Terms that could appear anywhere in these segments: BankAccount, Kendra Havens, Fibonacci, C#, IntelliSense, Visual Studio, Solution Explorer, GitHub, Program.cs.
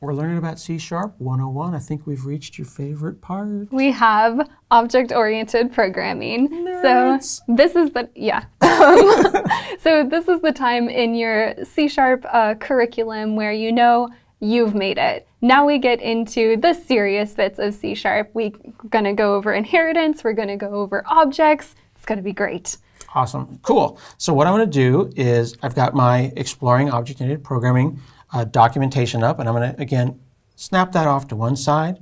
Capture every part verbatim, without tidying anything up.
We're learning about C sharp one oh one. I think we've reached your favorite part. We have object-oriented programming. Nerds. So this is the, yeah. So this is the time in your C sharp uh, curriculum where you know you've made it. Now we get into the serious bits of C sharp. We're gonna go over inheritance. We're gonna go over objects. It's gonna be great. Awesome, cool. So what I'm gonna do is I've got my Exploring Object-Oriented Programming Uh, documentation up, and I'm going to again snap that off to one side.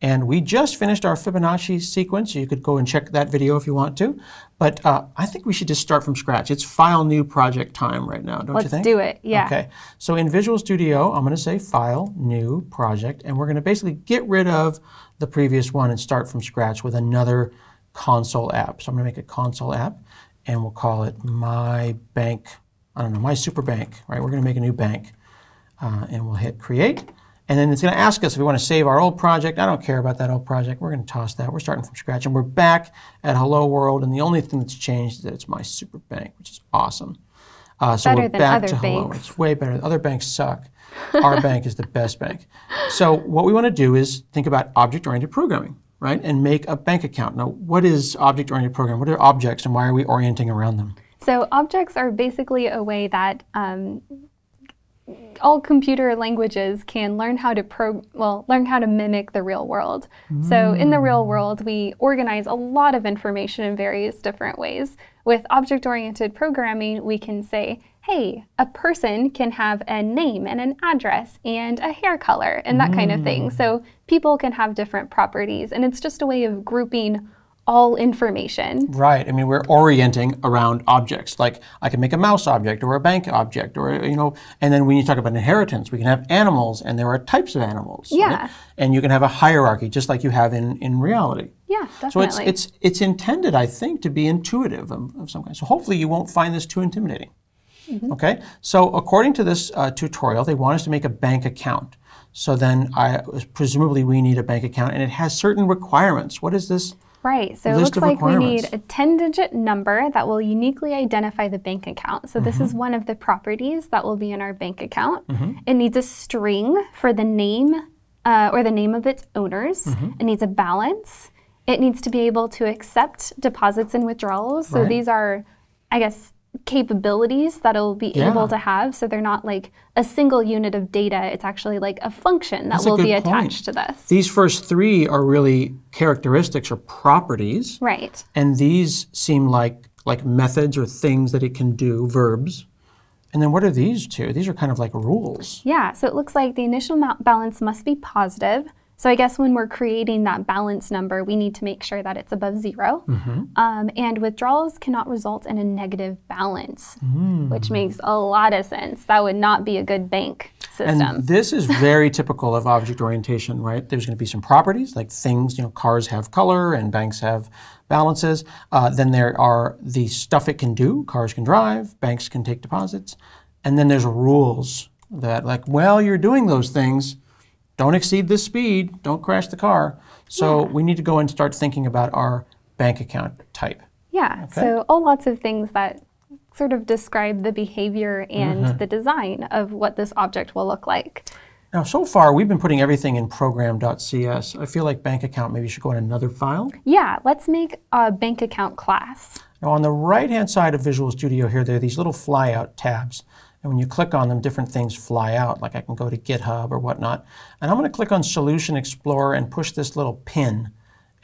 And we just finished our Fibonacci sequence. You could go and check that video if you want to, but uh, I think we should just start from scratch. It's File New Project time right now, don't Let's you think? Let's do it. Yeah. Okay. So in Visual Studio, I'm going to say File New Project, and we're going to basically get rid of the previous one and start from scratch with another console app. So I'm going to make a console app, and we'll call it My Bank. I don't know, My Super Bank. Right? We're going to make a new bank. Uh, and we'll hit create, and then it's going to ask us if we want to save our old project. I don't care about that old project. We're going to toss that. We're starting from scratch, and we're back at Hello World, and the only thing that's changed is that it's My Super Bank, which is awesome. Uh, so better we're than back other to Hello. Banks. It's way better. Other banks suck. Our bank is the best bank. So what we want to do is think about object-oriented programming, right, and make a bank account. Now, what is object-oriented programming? What are objects, and why are we orienting around them? So objects are basically a way that um, all computer languages can learn how to pro well learn how to mimic the real world. Mm. So in the real world, we organize a lot of information in various different ways. With object-oriented programming, we can say, hey, a person can have a name and an address and a hair color and that mm. kind of thing. So people can have different properties, and it's just a way of grouping all information. Right. I mean, we're orienting around objects. Like I can make a mouse object or a bank object or, you know, and then when you talk about inheritance, we can have animals, and there are types of animals. Yeah. Right? And you can have a hierarchy just like you have in, in reality. Yeah, definitely. So it's, it's, it's intended, I think, to be intuitive of, of some kind. So hopefully you won't find this too intimidating. Mm-hmm. Okay. So according to this uh, tutorial, they want us to make a bank account. So then I, presumably we need a bank account, and it has certain requirements. What is this? Right, so it looks like we need a ten digit number that will uniquely identify the bank account. So mm-hmm. this is one of the properties that will be in our bank account. Mm-hmm. It needs a string for the name uh, or the name of its owners. Mm-hmm. It needs a balance. It needs to be able to accept deposits and withdrawals. So right. these are, I guess, capabilities that it'll be yeah. able to have. So they're not like a single unit of data. It's actually like a function that That's will be attached point. to this. These first three are really characteristics or properties. Right. And these seem like, like methods or things that it can do, verbs. And then what are these two? These are kind of like rules. Yeah. So it looks like the initial balance must be positive. So I guess when we're creating that balance number, we need to make sure that it's above zero. Mm-hmm. um, and withdrawals cannot result in a negative balance, mm. which makes a lot of sense. That would not be a good bank system. And this is very typical of object orientation, right? There's going to be some properties like things, you know, cars have color and banks have balances. Uh, then there are the stuff it can do. Cars can drive, banks can take deposits. And then there's rules that like, well, you're doing those things. Don't exceed this speed, don't crash the car. So yeah. we need to go and start thinking about our bank account type. Yeah, okay? So all lots of things that sort of describe the behavior and mm-hmm. the design of what this object will look like. Now, so far, we've been putting everything in program dot C S. I feel like bank account maybe should go in another file. Yeah, let's make a bank account class. Now, on the right-hand side of Visual Studio here, there are these little flyout tabs. And when you click on them, different things fly out. Like I can go to GitHub or whatnot. And I'm going to click on Solution Explorer and push this little pin.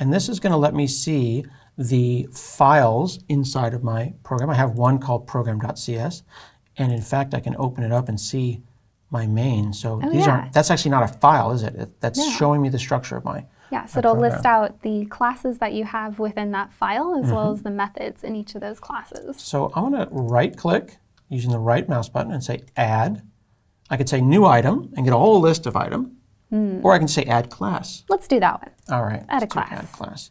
And this is going to let me see the files inside of my program. I have one called program dot C S. And in fact, I can open it up and see my main. So oh, these yeah. aren't, that's actually not a file, is it? That's yeah. showing me the structure of my Yeah, so it'll program. list out the classes that you have within that file, as mm-hmm. well as the methods in each of those classes. So I'm going to right-click using the right mouse button and say add. I could say new item and get a whole list of item, mm. or I can say add class. Let's do that one. All right. Add a class. Add class.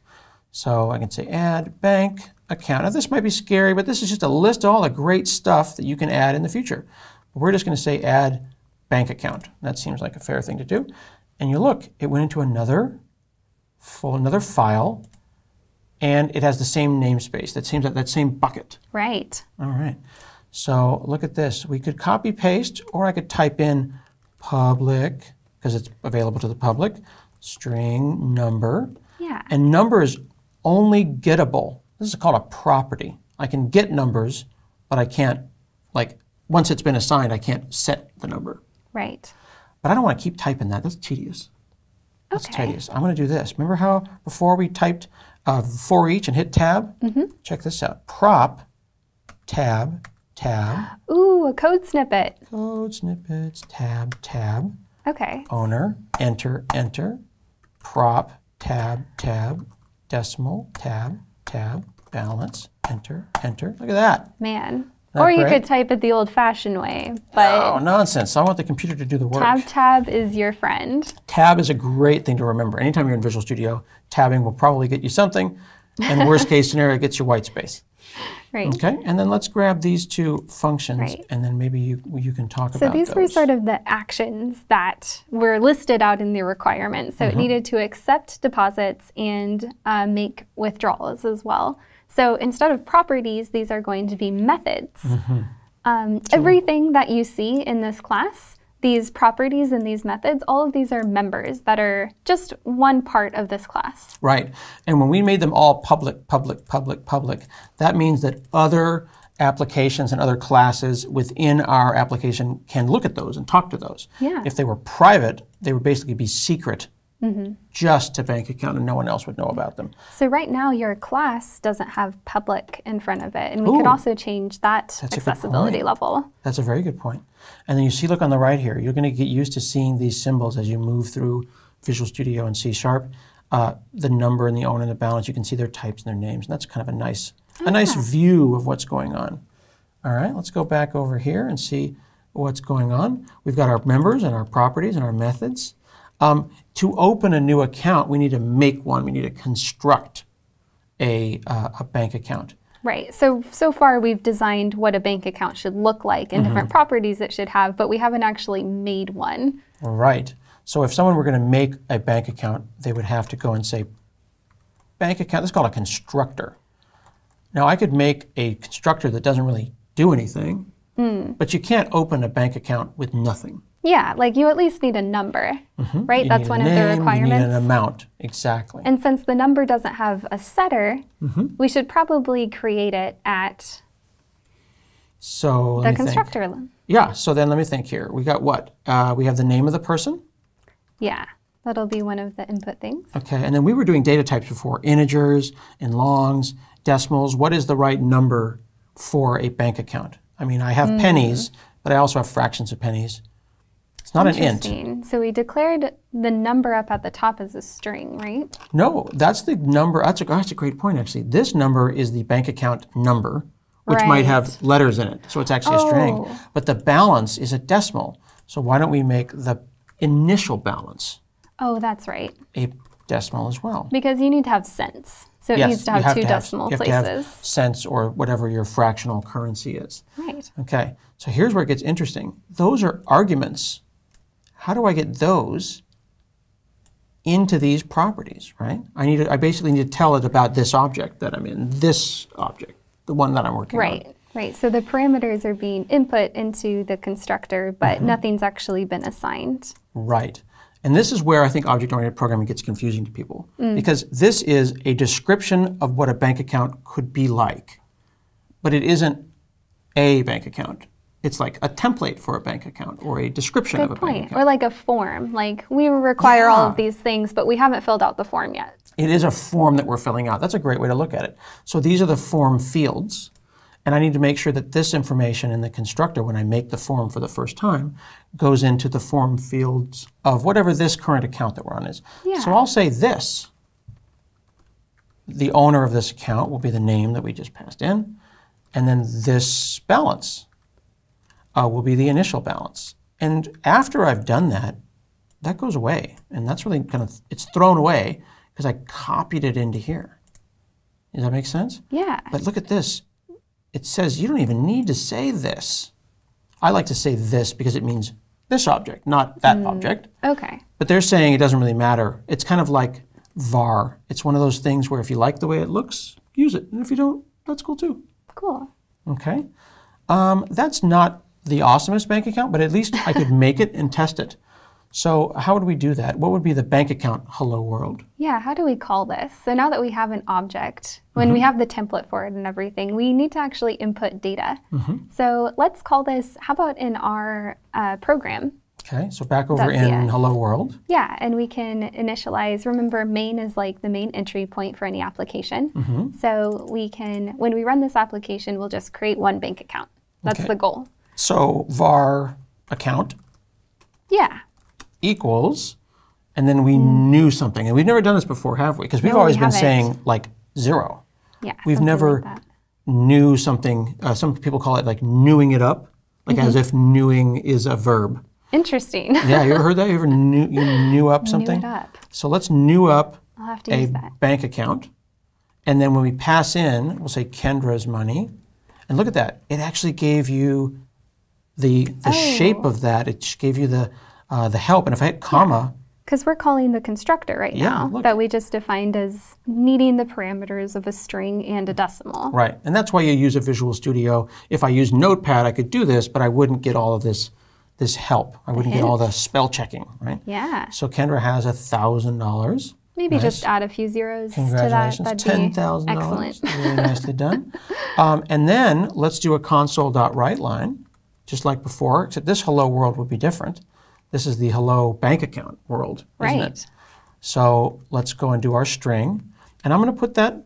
So I can say add bank account. Now this might be scary, but this is just a list of all the great stuff that you can add in the future. We're just going to say add bank account. That seems like a fair thing to do. And you look, it went into another full another file, and it has the same namespace. That seems like that same bucket. Right. All right. So look at this. We could copy paste, or I could type in public because it's available to the public, string number. Yeah. And number is only gettable. This is called a property. I can get numbers, but I can't, like, once it's been assigned, I can't set the number. Right. But I don't want to keep typing that. That's tedious. That's okay. tedious. I'm going to do this. Remember how before we typed uh, for each and hit tab? Mm-hmm. Check this out. Prop, tab, tab. Ooh, a code snippet. Code snippets, tab, tab. Okay. Owner, enter, enter. Prop, tab, tab. Decimal, tab, tab. Balance, enter, enter. Look at that. Man. Or you could type it the old-fashioned way, but oh, nonsense! I want the computer to do the work. Tab, tab is your friend. Tab is a great thing to remember. Anytime you're in Visual Studio, tabbing will probably get you something, and worst-case scenario, it gets you white space. Right. Okay, and then let's grab these two functions, right. and then maybe you you can talk so about. So these those. were sort of the actions that were listed out in the requirements. So mm-hmm. it needed to accept deposits and uh, make withdrawals as well. So instead of properties, these are going to be methods. Mm-hmm. um, so everything that you see in this class, these properties and these methods, all of these are members that are just one part of this class. Right. And when we made them all public, public, public, public, that means that other applications and other classes within our application can look at those and talk to those. Yeah. If they were private, they would basically be secret. Mm-hmm. Just to BankAccount, and no one else would know about them. So right now your class doesn't have public in front of it, and we Ooh, could also change that accessibility level. That's a very good point. And then you see, look on the right here, you're going to get used to seeing these symbols as you move through Visual Studio and C sharp. Uh, the number and the owner and the balance, you can see their types and their names, and that's kind of a nice, oh, a nice yeah. view of what's going on. All right, let's go back over here and see what's going on. We've got our members and our properties and our methods. Um, to open a new account, we need to make one. We need to construct a, uh, a bank account. Right. So, so far we've designed what a bank account should look like and mm-hmm. different properties it should have, but we haven't actually made one. Right. So if someone were going to make a bank account, they would have to go and say, bank account, that's called a constructor. Now, I could make a constructor that doesn't really do anything, mm. but you can't open a bank account with nothing. Yeah, like you at least need a number, mm-hmm. right? You That's one name, of the requirements. You need an amount, exactly. And since the number doesn't have a setter, mm-hmm. we should probably create it at so, the constructor. Think. Yeah, so then let me think here. We got what? Uh, we have the name of the person? Yeah, that'll be one of the input things. Okay, and then we were doing data types before, integers and longs, decimals. What is the right number for a bank account? I mean, I have mm-hmm. pennies, but I also have fractions of pennies. It's not an int. So we declared the number up at the top as a string, right? No, that's the number. That's a, that's a great point, actually. This number is the bank account number, which right. might have letters in it. So it's actually oh. a string. But the balance is a decimal. So why don't we make the initial balance? Oh, that's right. A decimal as well. Because you need to have cents. So it yes, needs to have, have two to have, decimal you have places. To have cents or whatever your fractional currency is. Right. Okay. So here's where it gets interesting. Those are arguments. How do I get those into these properties, right? I need to, I basically need to tell it about this object that I'm in, this object, the one that I'm working right, on. Right, right. So the parameters are being input into the constructor, but mm-hmm. nothing's actually been assigned. Right. And this is where I think object-oriented programming gets confusing to people, mm. because this is a description of what a bank account could be like, but it isn't a bank account. It's like a template for a bank account or a description Good of a point. bank account. Or like a form. Like we require yeah. all of these things, but we haven't filled out the form yet. It is a form that we're filling out. That's a great way to look at it. So these are the form fields. And I need to make sure that this information in the constructor, when I make the form for the first time, goes into the form fields of whatever this current account that we're on is. Yeah. So I'll say this. The owner of this account will be the name that we just passed in. And then this balance. Uh, will be the initial balance. And after I've done that, that goes away. And that's really kind of, it's thrown away because I copied it into here. Does that make sense? Yeah. But look at this. It says you don't even need to say this. I like to say this because it means this object, not that mm, object. Okay. But they're saying it doesn't really matter. It's kind of like var. It's one of those things where if you like the way it looks, use it. And if you don't, that's cool too. Cool. Okay. Um, that's not the awesomest bank account, but at least I could make it and test it. So how would we do that? What would be the bank account hello world? Yeah, how do we call this? So now that we have an object, when mm-hmm. we have the template for it and everything, we need to actually input data. Mm-hmm. So let's call this, how about in our uh, program? Okay, so back over That's in yes. hello world. Yeah, and we can initialize. Remember, main is like the main entry point for any application. Mm-hmm. So we can, when we run this application, we'll just create one bank account. That's okay. the goal. So var account. Yeah. Equals, and then we mm. knew something. And we've never done this before, have we? Because we've no, always we been saying, like, zero. Yeah, we've never like knew something. Uh, some people call it, like, newing it up, like mm-hmm. as if newing is a verb. Interesting. Yeah, you ever heard that? You ever knew, you knew up something? New it up. So let's new up I'll have to a use that. bank account. And then when we pass in, we'll say Kendra's money. And look at that. It actually gave you the, the oh. shape of that. It gave you the... Uh, the help, and if I hit comma. Because yeah. we're calling the constructor right yeah, now look. that we just defined as needing the parameters of a string and a decimal. Right, and that's why you use a Visual Studio. If I use Notepad, I could do this, but I wouldn't get all of this this help. I wouldn't Hints. get all the spell checking, right? Yeah. So Kendra has a thousand dollars. Maybe nice. just add a few zeros to that. That'd ten thousand dollars. Excellent. Really nicely done. Um, and then let's do a console.writeLine, just like before, except this hello world would be different. This is the hello bank account world, isn't right. it? So let's go and do our string. And I'm going to put that,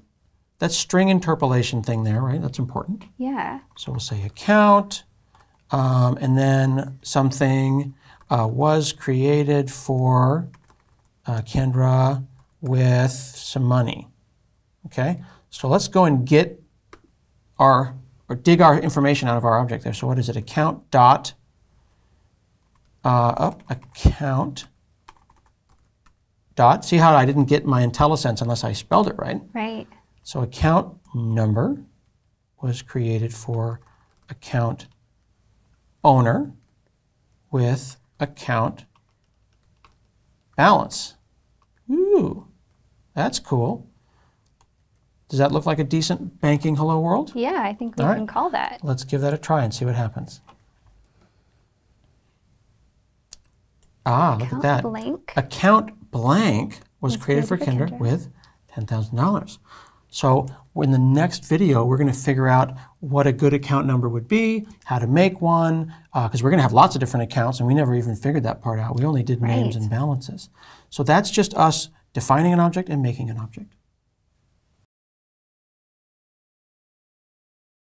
that string interpolation thing there, right? That's important. Yeah. So we'll say account, um, and then something uh, was created for uh, Kendra with some money. Okay? So let's go and get our, or dig our information out of our object there. So what is it? Account dot. Uh, up account dot. See how I didn't get my IntelliSense unless I spelled it right? Right. So account number was created for account owner with account balance. Ooh, that's cool. Does that look like a decent banking hello world? Yeah, I think we All can right. call that. Let's give that a try and see what happens. Ah, account look at that. Blank. Account blank was, was created for Kendra, Kendra with ten thousand dollars. So in the next video, we're going to figure out what a good account number would be, how to make one, because uh, we're going to have lots of different accounts, and we never even figured that part out. We only did right. names and balances. So that's just us defining an object and making an object.